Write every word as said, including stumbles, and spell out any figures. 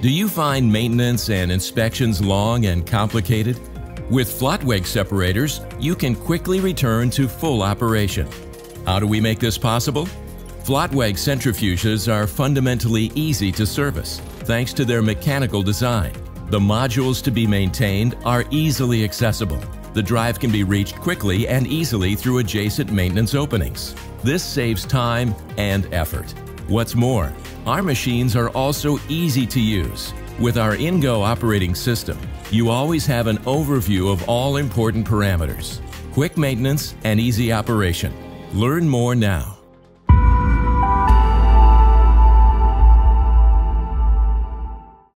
Do you find maintenance and inspections long and complicated? With Flottweg separators, you can quickly return to full operation. How do we make this possible? Flottweg centrifuges are fundamentally easy to service, thanks to their mechanical design. The modules to be maintained are easily accessible. The drive can be reached quickly and easily through adjacent maintenance openings. This saves time and effort. What's more, our machines are also easy to use. With our InGo operating system, you always have an overview of all important parameters. Quick maintenance and easy operation. Learn more now.